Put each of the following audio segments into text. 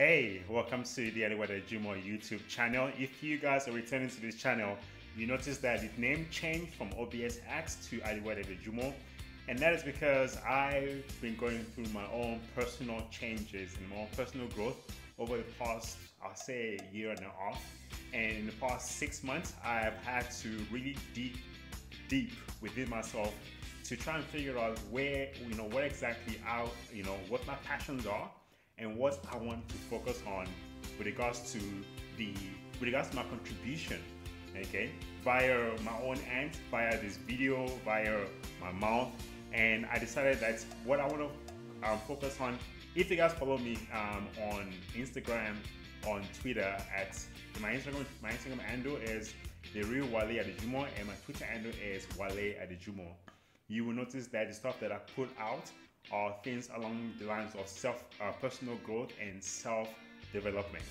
Hey, welcome to the Adewale Adejumo YouTube channel. If you guys are returning to this channel, you notice that the name changed from OBSX to Adewale Adejumo, and that is because I've been going through my own personal changes and my own personal growth over the past, I'll say, year and a half. And in the past 6 months, I've had to really deep within myself to try and figure out where, what exactly what my passions are, and what I want to focus on with regards to my contribution, okay, via my own hands, via this video, via my mouth. And I decided that's what I want to focus on. If you guys follow me on Instagram, on Twitter, my Instagram handle is TheRealWaleAdejumo, and my Twitter handle is WaleAdejumo. You will notice that the stuff that I put out are things along the lines of personal growth and self-development,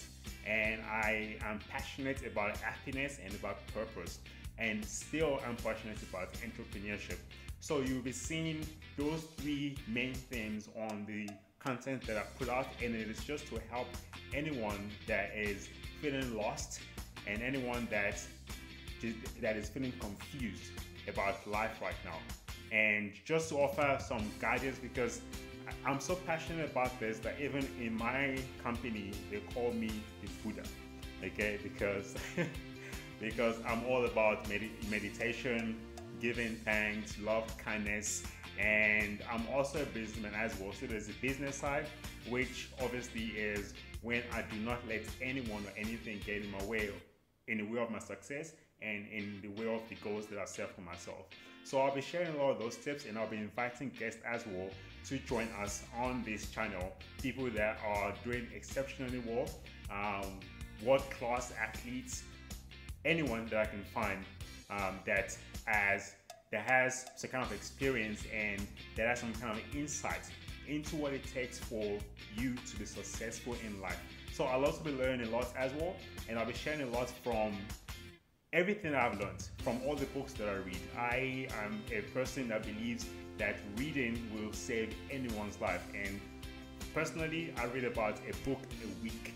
and I am passionate about happiness and about purpose, and still I'm passionate about entrepreneurship. So you'll be seeing those three main themes on the content that I put out, and it is just to help anyone that is feeling lost and anyone that is feeling confused about life right now, and just to offer some guidance, because I'm so passionate about this that even in my company they call me the Buddha, okay, because I'm all about meditation, giving thanks, love, kindness, and I'm also a businessman as well. So there's a business side, which obviously is when I do not let anyone or anything get in my way, in the way of my success and in the way of the goals that I set for myself. So I'll be sharing a lot of those tips, and I'll be inviting guests as well to join us on this channel. People that are doing exceptionally well, world-class athletes, anyone that I can find that has some kind of experience and that has some kind of insight into what it takes for you to be successful in life. So I'll also be learning a lot as well, and I'll be sharing a lot from everything I've learned from all the books that I read. I am a person that believes that reading will save anyone's life, and personally I read about a book a week,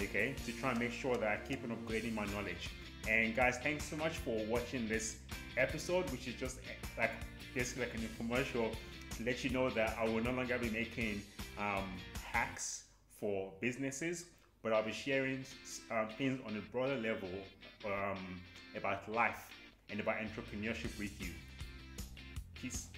okay, to try and make sure that I keep on upgrading my knowledge. And guys, thanks so much for watching this episode, which is just like basically like an infomercial to let you know that I will no longer be making hacks for businesses, but I'll be sharing things on a broader level about life and about entrepreneurship with you. Peace.